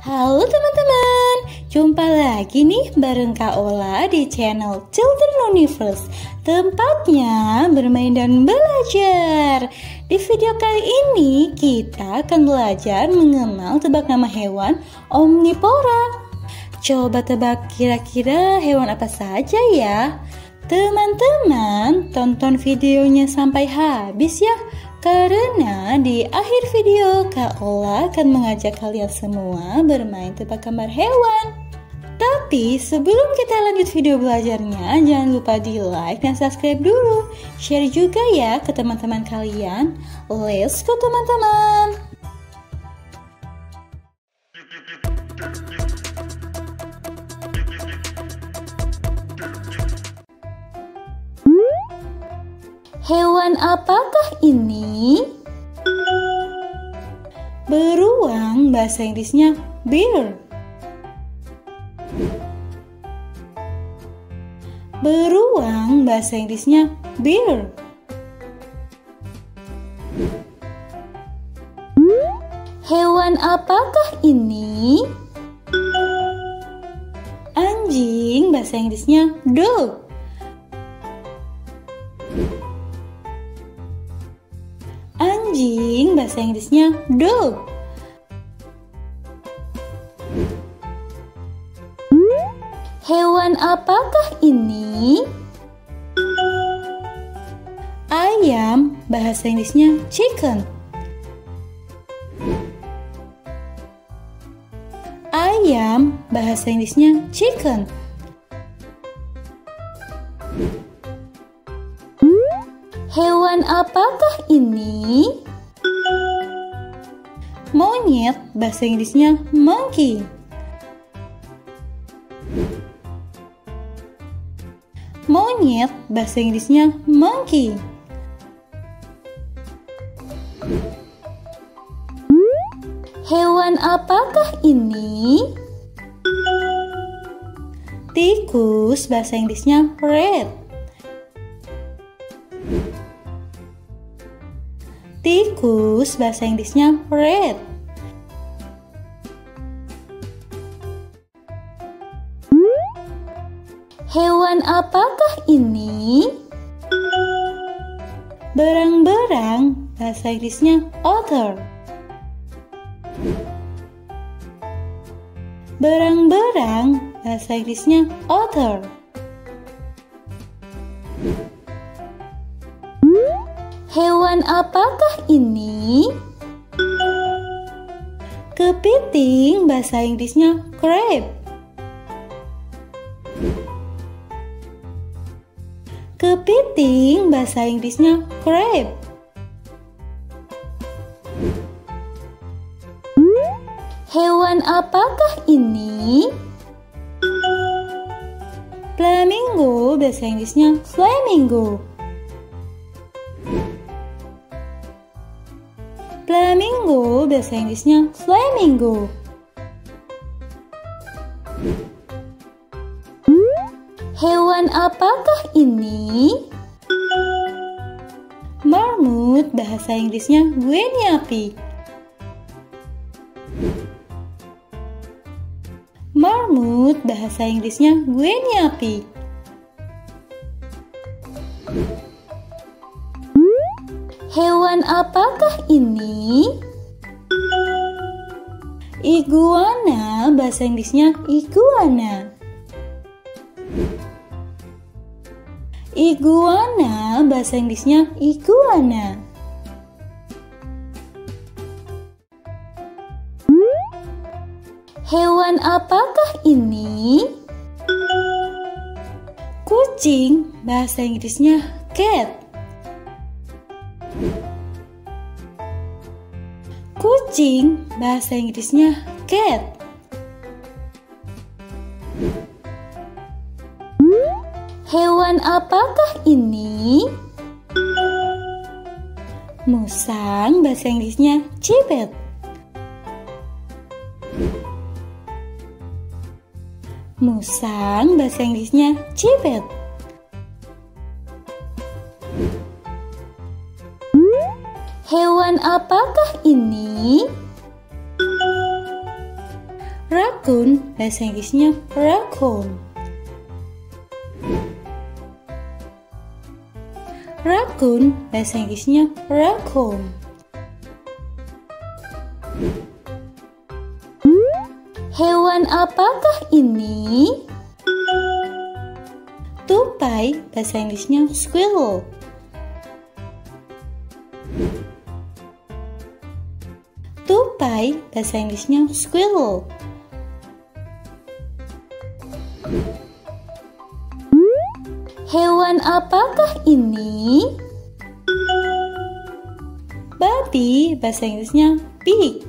Halo teman-teman, jumpa lagi nih bareng Kak Ola di channel Children Universe, tempatnya bermain dan belajar. Di video kali ini kita akan belajar mengenal tebak nama hewan omnivora. Coba tebak kira-kira hewan apa saja ya. Teman-teman, tonton videonya sampai habis ya. Karena di akhir video, Kak Ola akan mengajak kalian semua bermain tebak gambar hewan. Tapi sebelum kita lanjut video belajarnya, jangan lupa di like dan subscribe dulu. Share juga ya ke teman-teman kalian. Let's go teman-teman. Hewan apakah ini? Beruang, bahasa Inggrisnya bear. Beruang, bahasa Inggrisnya bear. Hewan apakah ini? Anjing, bahasa Inggrisnya dog. Anjing, bahasa Inggrisnya dog. Hewan apakah ini? Ayam, bahasa Inggrisnya chicken. Ayam, bahasa Inggrisnya chicken. Hewan apakah ini? Monyet, bahasa Inggrisnya monkey. Monyet, bahasa Inggrisnya monkey. Hewan apakah ini? Tikus, bahasa Inggrisnya rat. Tikus, bahasa Inggrisnya rat. Hewan apakah ini? Berang-berang, bahasa Inggrisnya otter. Berang-berang, bahasa Inggrisnya otter. Hewan apakah ini? Kepiting, bahasa Inggrisnya crab. Kepiting, bahasa Inggrisnya crab. Hewan apakah ini? Flamingo, bahasa Inggrisnya flamingo. Flamingo, bahasa Inggrisnya flamingo. Hewan apakah ini? Marmut, bahasa Inggrisnya guinea pig. Marmut, bahasa Inggrisnya guinea pig. Hewan apakah ini? Iguana, bahasa Inggrisnya iguana. Iguana, bahasa Inggrisnya iguana. Hewan apakah ini? Kucing, bahasa Inggrisnya cat. Kucing, bahasa Inggrisnya cat. Hewan apakah ini? Musang, bahasa Inggrisnya civet. Musang, bahasa Inggrisnya civet. Hewan apakah ini? Raccoon, bahasa Inggrisnya raccoon. Raccoon, bahasa Inggrisnya raccoon. Hewan apakah ini? Tupai, bahasa Inggrisnya squirrel. Tupai, bahasa Inggrisnya squirrel. Hewan apakah ini? Babi, bahasa Inggrisnya pig.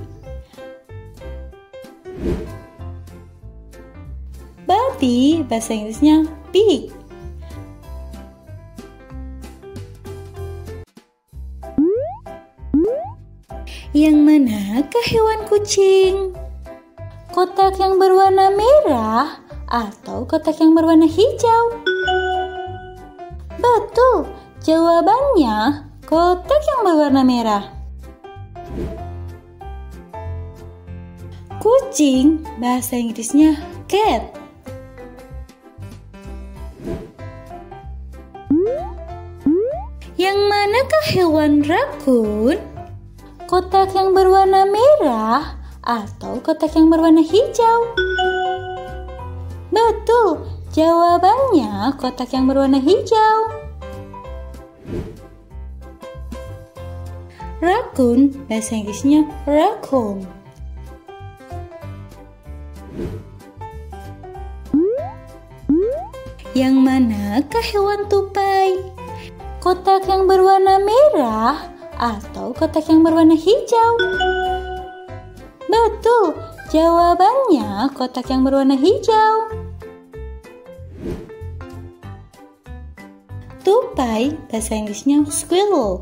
Babi, bahasa Inggrisnya pig. Yang manakah hewan kucing? Kotak yang berwarna merah atau kotak yang berwarna hijau? Betul, jawabannya kotak yang berwarna merah. Kucing, bahasa Inggrisnya cat. Yang manakah hewan raccoon? Kotak yang berwarna merah atau kotak yang berwarna hijau? Betul, jawabannya kotak yang berwarna hijau. Raccoon, bahasa Inggrisnya raccoon. Yang manakah hewan tupai? Kotak yang berwarna merah atau kotak yang berwarna hijau? Betul, jawabannya kotak yang berwarna hijau. Tupai, bahasa Inggrisnya squirrel.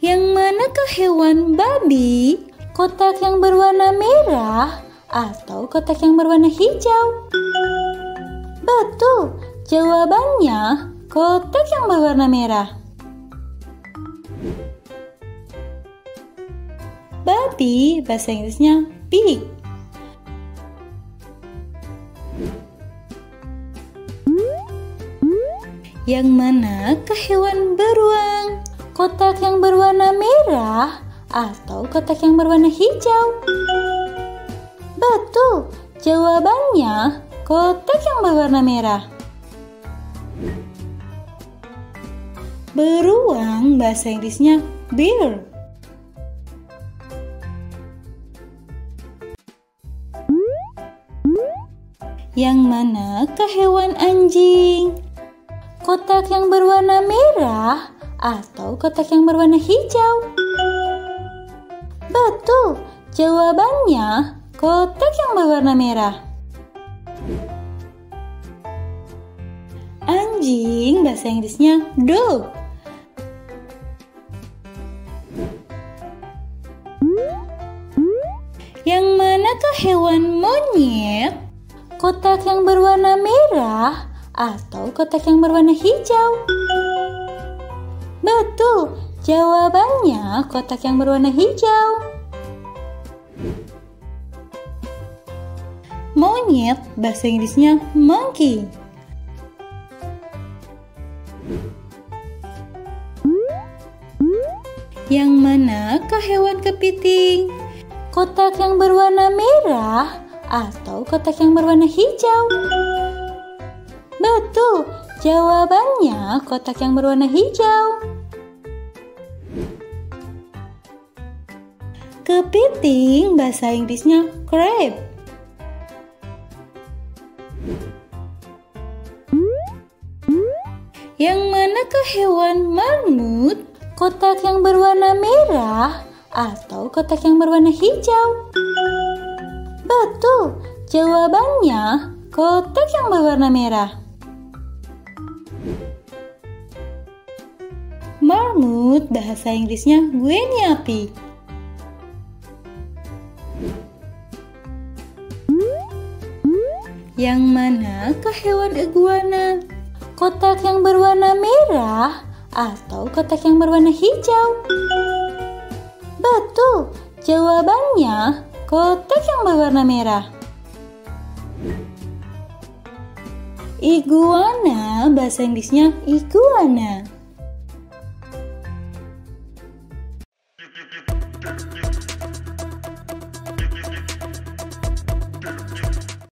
Yang manakah hewan babi? Kotak yang berwarna merah atau kotak yang berwarna hijau? Betul, jawabannya kotak yang berwarna merah. Babi, bahasa Inggrisnya pig. Yang manakah hewan beruang? Kotak yang berwarna merah atau kotak yang berwarna hijau? Betul, jawabannya kotak yang berwarna merah. Beruang, bahasa Inggrisnya bear. Yang manakah hewan anjing? Kotak yang berwarna merah atau kotak yang berwarna hijau? Betul, jawabannya kotak yang berwarna merah. Anjing, bahasa Inggrisnya dog. Yang manakah hewan monyet? Kotak yang berwarna merah atau kotak yang berwarna hijau? Betul, jawabannya kotak yang berwarna hijau. Monyet, bahasa Inggrisnya monkey. Yang manakah hewan kepiting? Kotak yang berwarna merah atau kotak yang berwarna hijau? Betul, jawabannya kotak yang berwarna hijau. Kepiting, bahasa Inggrisnya crab. Yang manakah hewan marmut? Kotak yang berwarna merah atau kotak yang berwarna hijau? Betul, jawabannya kotak yang berwarna merah. Marmut, bahasa Inggrisnya guinea pig. Yang manakah hewan iguana? Kotak yang berwarna merah atau kotak yang berwarna hijau? Betul, jawabannya kotak yang berwarna merah. Iguana, bahasa Inggrisnya iguana.